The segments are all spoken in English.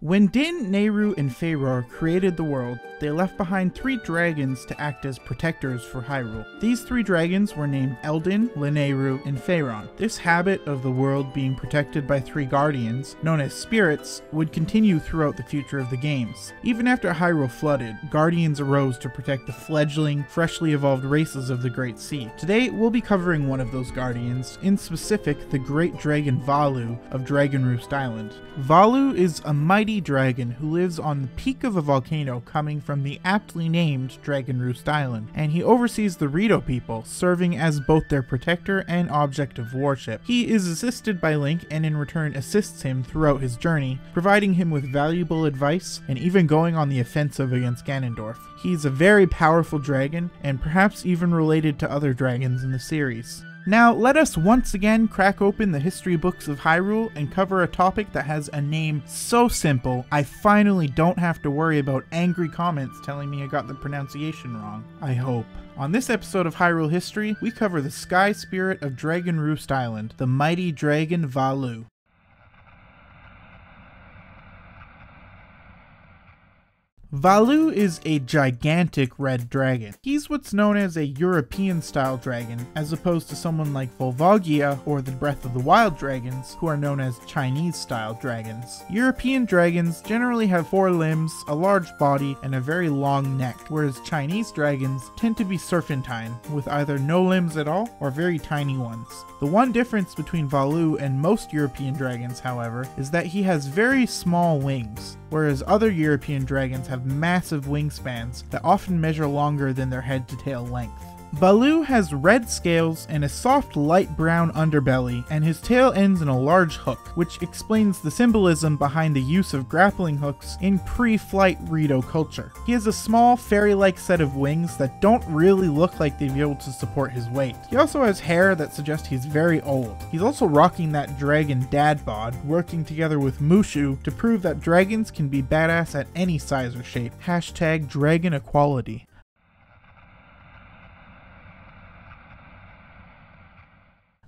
When Din, Nehru, and Faeror created the world, they left behind three dragons to act as protectors for Hyrule. These three dragons were named Eldin, Nehru, and Faeron. This habit of the world being protected by three guardians, known as spirits, would continue throughout the future of the games. Even after Hyrule flooded, guardians arose to protect the fledgling, freshly evolved races of the Great Sea. Today, we'll be covering one of those guardians, in specific the great dragon Valoo of Dragonroost Island. Valoo is a mighty dragon who lives on the peak of a volcano coming from the aptly named Dragonroost Island, and he oversees the Rito people, serving as both their protector and object of worship. He is assisted by Link and in return assists him throughout his journey, providing him with valuable advice and even going on the offensive against Ganondorf. He's a very powerful dragon, and perhaps even related to other dragons in the series. Now, let us once again crack open the history books of Hyrule and cover a topic that has a name so simple, I finally don't have to worry about angry comments telling me I got the pronunciation wrong. I hope. On this episode of Hyrule History, we cover the Sky Spirit of Dragonroost Island, the mighty dragon Valoo. Valoo is a gigantic red dragon. He's what's known as a European-style dragon, as opposed to someone like Volvagia or the Breath of the Wild dragons, who are known as Chinese-style dragons. European dragons generally have four limbs, a large body, and a very long neck, whereas Chinese dragons tend to be serpentine, with either no limbs at all or very tiny ones. The one difference between Valoo and most European dragons, however, is that he has very small wings, whereas other European dragons have massive wingspans that often measure longer than their head-to-tail length. Valoo has red scales and a soft light brown underbelly, and his tail ends in a large hook, which explains the symbolism behind the use of grappling hooks in pre-flight Rito culture. He has a small, fairy-like set of wings that don't really look like they'd be able to support his weight. He also has hair that suggests he's very old. He's also rocking that dragon dad bod, working together with Mushu to prove that dragons can be badass at any size or shape. Hashtag dragon equality.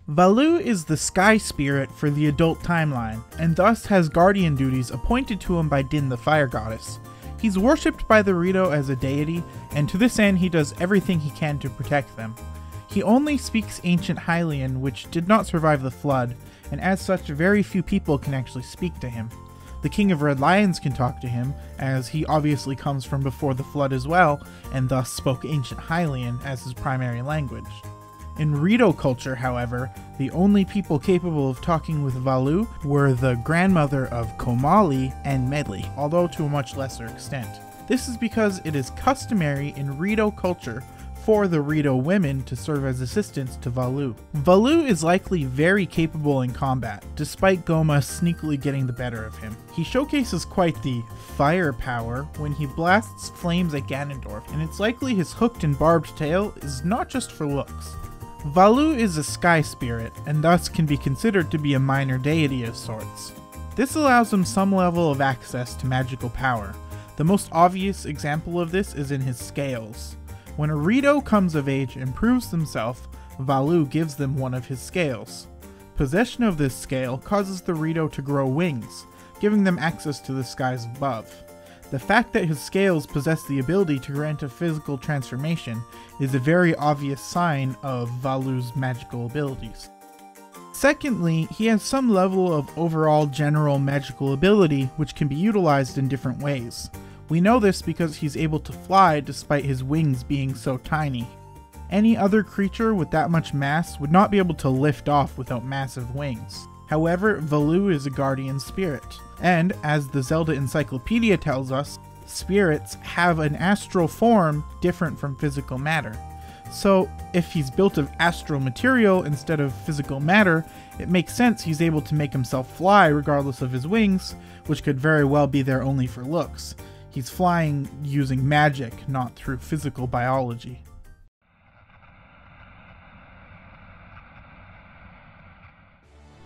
Valoo is the Sky Spirit for the adult timeline, and thus has guardian duties appointed to him by Din the Fire Goddess. He's worshipped by the Rito as a deity, and to this end he does everything he can to protect them. He only speaks ancient Hylian, which did not survive the Flood, and as such very few people can actually speak to him. The King of Red Lions can talk to him, as he obviously comes from before the Flood as well, and thus spoke ancient Hylian as his primary language. In Rito culture, however, the only people capable of talking with Valoo were the grandmother of Komali and Medli, although to a much lesser extent. This is because it is customary in Rito culture for the Rito women to serve as assistants to Valoo. Valoo is likely very capable in combat, despite Gohma sneakily getting the better of him. He showcases quite the firepower when he blasts flames at Ganondorf, and it's likely his hooked and barbed tail is not just for looks. Valoo is a sky spirit, and thus can be considered to be a minor deity of sorts. This allows him some level of access to magical power. The most obvious example of this is in his scales. When a Rito comes of age and proves himself, Valoo gives them one of his scales. Possession of this scale causes the Rito to grow wings, giving them access to the skies above. The fact that his scales possess the ability to grant a physical transformation is a very obvious sign of Valoo's magical abilities. Secondly, he has some level of overall general magical ability which can be utilized in different ways. We know this because he's able to fly despite his wings being so tiny. Any other creature with that much mass would not be able to lift off without massive wings. However, Valoo is a guardian spirit, and as the Zelda Encyclopedia tells us, spirits have an astral form different from physical matter. So if he's built of astral material instead of physical matter, it makes sense he's able to make himself fly regardless of his wings, which could very well be there only for looks. He's flying using magic, not through physical biology.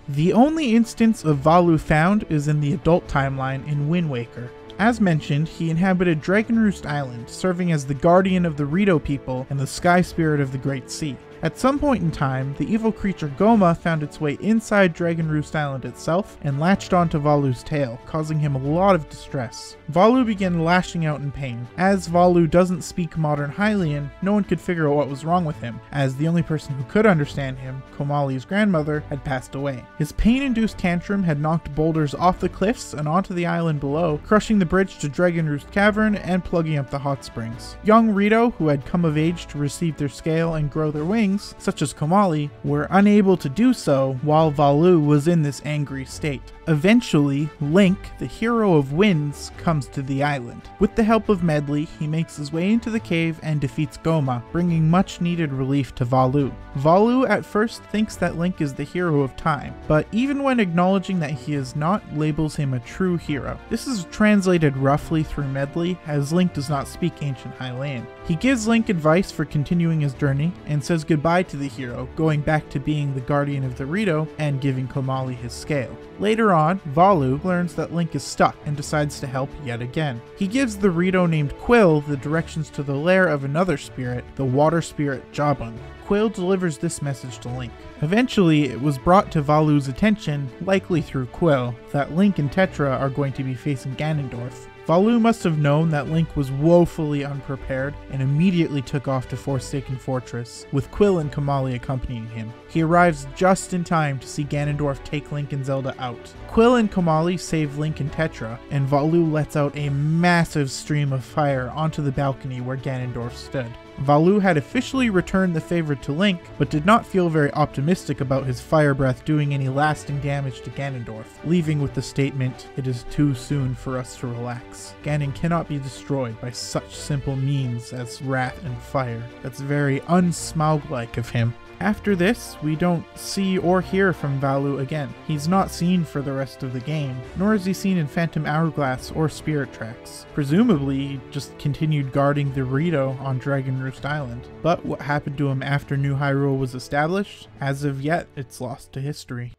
The only instance of Valoo found is in the adult timeline in Wind Waker. As mentioned, he inhabited Dragonroost Island, serving as the guardian of the Rito people and the Sky Spirit of the Great Sea. At some point in time, the evil creature Gohma found its way inside Dragonroost Island itself and latched onto Valoo's tail, causing him a lot of distress. Valoo began lashing out in pain. As Valoo doesn't speak modern Hylian, no one could figure out what was wrong with him, as the only person who could understand him, Komali's grandmother, had passed away. His pain-induced tantrum had knocked boulders off the cliffs and onto the island below, crushing the bridge to Dragonroost Cavern and plugging up the hot springs. Young Rito, who had come of age to receive their scale and grow their wings, such as Komali, were unable to do so while Valoo was in this angry state. Eventually, Link, the hero of winds, comes to the island. With the help of Medli, he makes his way into the cave and defeats Gohma, bringing much needed relief to Valoo. Valoo at first thinks that Link is the hero of time, but even when acknowledging that he is not, labels him a true hero. This is translated roughly through Medli, as Link does not speak ancient Hylian. He gives Link advice for continuing his journey, and says goodbye to the hero, going back to being the guardian of the Rito and giving Komali his scale. Later on, Valoo learns that Link is stuck and decides to help yet again. He gives the Rito named Quill the directions to the lair of another spirit, the water spirit Jabun. Quill delivers this message to Link. Eventually, it was brought to Valoo's attention, likely through Quill, that Link and Tetra are going to be facing Ganondorf. Valoo must have known that Link was woefully unprepared and immediately took off to Forsaken Fortress, with Quill and Komali accompanying him. He arrives just in time to see Ganondorf take Link and Zelda out. Quill and Komali save Link and Tetra, and Valoo lets out a massive stream of fire onto the balcony where Ganondorf stood. Valoo had officially returned the favor to Link, but did not feel very optimistic about his fire breath doing any lasting damage to Ganondorf, leaving with the statement, "It is too soon for us to relax. Ganon cannot be destroyed by such simple means as wrath and fire." That's very un-Smaug-like of him. After this, we don't see or hear from Valoo again. He's not seen for the rest of the game, nor is he seen in Phantom Hourglass or Spirit Tracks. Presumably, he just continued guarding the Rito on Dragonroost Island. But what happened to him after New Hyrule was established? As of yet, it's lost to history.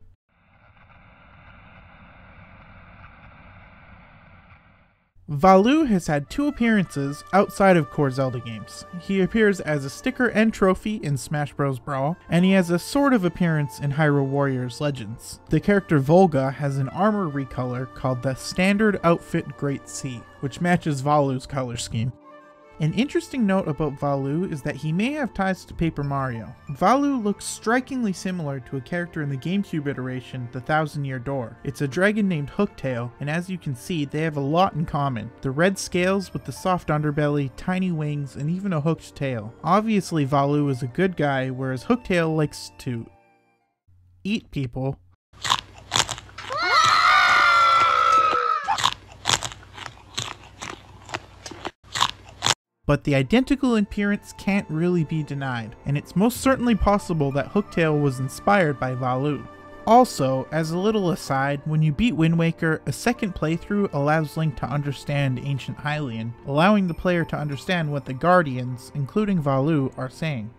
Valoo has had two appearances outside of core Zelda games. He appears as a sticker and trophy in Smash Bros. Brawl, and he has a sort of appearance in Hyrule Warriors Legends. The character Volga has an armor recolor called the Standard Outfit Great Sea, which matches Valoo's color scheme. An interesting note about Valoo is that he may have ties to Paper Mario. Valoo looks strikingly similar to a character in the GameCube iteration, the Thousand Year Door. It's a dragon named Hooktail, and as you can see, they have a lot in common. The red scales with the soft underbelly, tiny wings, and even a hooked tail. Obviously, Valoo is a good guy, whereas Hooktail likes to eat people. But the identical appearance can't really be denied, and it's most certainly possible that Hooktail was inspired by Valoo. Also, as a little aside, when you beat Wind Waker, a second playthrough allows Link to understand ancient Hylian, allowing the player to understand what the Guardians, including Valoo, are saying.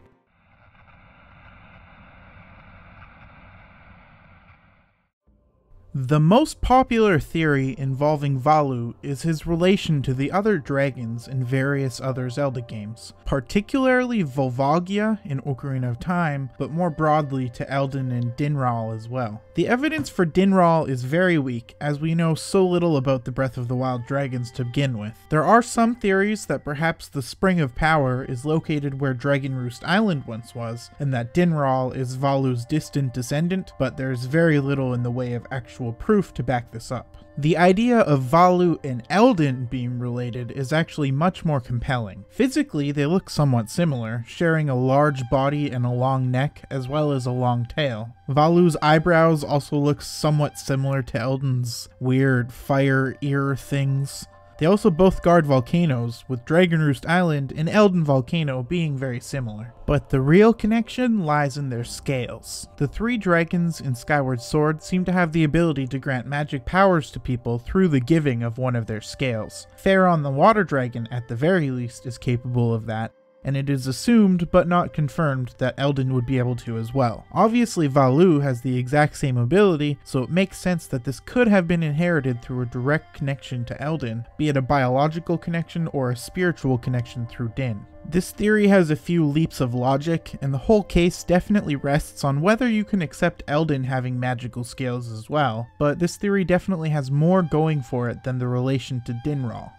The most popular theory involving Valoo is his relation to the other dragons in various other Zelda games, particularly Volvagia in Ocarina of Time, but more broadly to Eldin and Dinraal as well. The evidence for Dinraal is very weak, as we know so little about the Breath of the Wild dragons to begin with. There are some theories that perhaps the Spring of Power is located where Dragonroost Island once was, and that Dinraal is Valoo's distant descendant, but there's very little in the way of actual proof to back this up. The idea of Valoo and Eldin being related is actually much more compelling. Physically, they look somewhat similar, sharing a large body and a long neck, as well as a long tail. Valoo's eyebrows also look somewhat similar to Eldin's weird fire ear things. They also both guard volcanoes, with Dragonroost Island and Eldin Volcano being very similar. But the real connection lies in their scales. The three dragons in Skyward Sword seem to have the ability to grant magic powers to people through the giving of one of their scales. Faeron the Water Dragon, at the very least, is capable of that, and it is assumed but not confirmed that Eldin would be able to as well. Obviously Valoo has the exact same ability, so it makes sense that this could have been inherited through a direct connection to Eldin, be it a biological connection or a spiritual connection through Din. This theory has a few leaps of logic, and the whole case definitely rests on whether you can accept Eldin having magical scales as well, but this theory definitely has more going for it than the relation to Dinraal.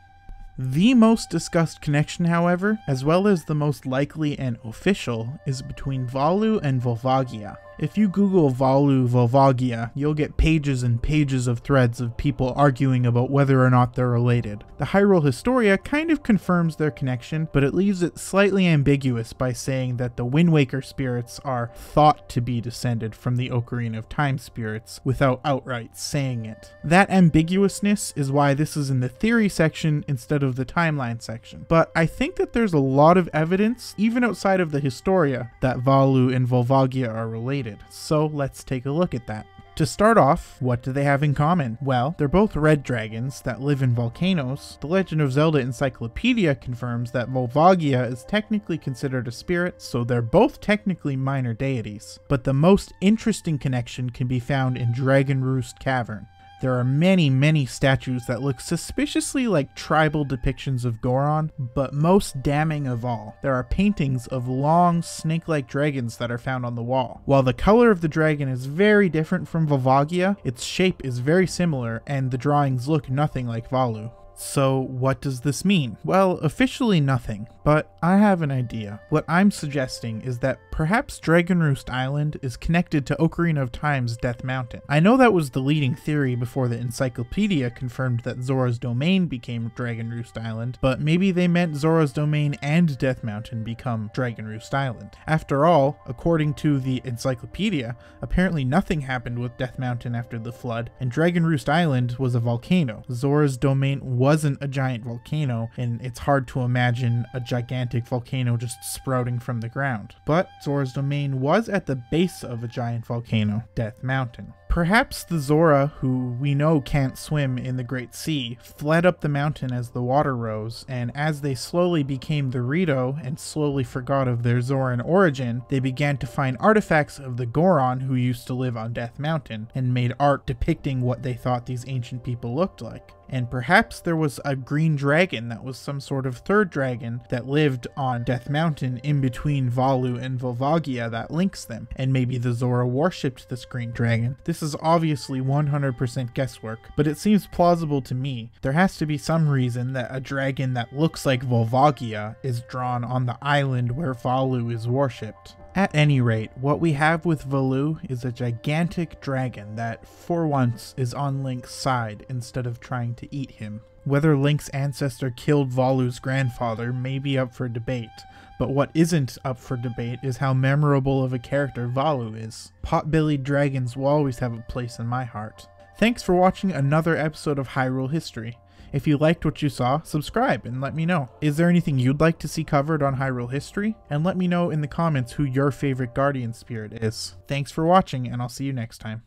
The most discussed connection, however, as well as the most likely and official, is between Valoo and Volvagia. If you Google Valoo Volvagia, you'll get pages and pages of threads of people arguing about whether or not they're related. The Hyrule Historia kind of confirms their connection, but it leaves it slightly ambiguous by saying that the Wind Waker spirits are thought to be descended from the Ocarina of Time spirits, without outright saying it. That ambiguousness is why this is in the theory section instead of the timeline section. But I think that there's a lot of evidence, even outside of the Historia, that Valoo and Volvagia are related. So let's take a look at that. To start off, what do they have in common? Well, they're both red dragons that live in volcanoes. The Legend of Zelda Encyclopedia confirms that Volvagia is technically considered a spirit, so they're both technically minor deities. But the most interesting connection can be found in Dragonroost Cavern. There are many statues that look suspiciously like tribal depictions of Goron, but most damning of all, there are paintings of long, snake-like dragons that are found on the wall. While the color of the dragon is very different from Volvagia, its shape is very similar, and the drawings look nothing like Valoo. So what does this mean? Well, officially nothing, but I have an idea. What I'm suggesting is that perhaps Dragonroost Island is connected to Ocarina of Time's Death Mountain. I know that was the leading theory before the Encyclopedia confirmed that Zora's Domain became Dragonroost Island, but maybe they meant Zora's Domain and Death Mountain become Dragonroost Island. After all, according to the Encyclopedia, apparently nothing happened with Death Mountain after the flood, and Dragonroost Island was a volcano. Zora's Domain wasn't a giant volcano, and it's hard to imagine a gigantic volcano just sprouting from the ground. But Zora's Domain was at the base of a giant volcano, Death Mountain. Perhaps the Zora, who we know can't swim in the Great Sea, fled up the mountain as the water rose, and as they slowly became the Rito and slowly forgot of their Zoran origin, they began to find artifacts of the Goron who used to live on Death Mountain, and made art depicting what they thought these ancient people looked like. And perhaps there was a green dragon that was some sort of third dragon that lived on Death Mountain in between Valoo and Volvagia that links them, and maybe the Zora worshipped this green dragon. This is obviously 100% guesswork, but it seems plausible to me. There has to be some reason that a dragon that looks like Volvagia is drawn on the island where Valoo is worshipped. At any rate, what we have with Valoo is a gigantic dragon that, for once, is on Link's side instead of trying to eat him. Whether Link's ancestor killed Valoo's grandfather may be up for debate, but what isn't up for debate is how memorable of a character Valoo is. Pot-bellied dragons will always have a place in my heart. Thanks for watching another episode of Hyrule History. If you liked what you saw, subscribe and let me know. Is there anything you'd like to see covered on Hyrule History? And let me know in the comments who your favorite guardian spirit is. Thanks for watching, and I'll see you next time.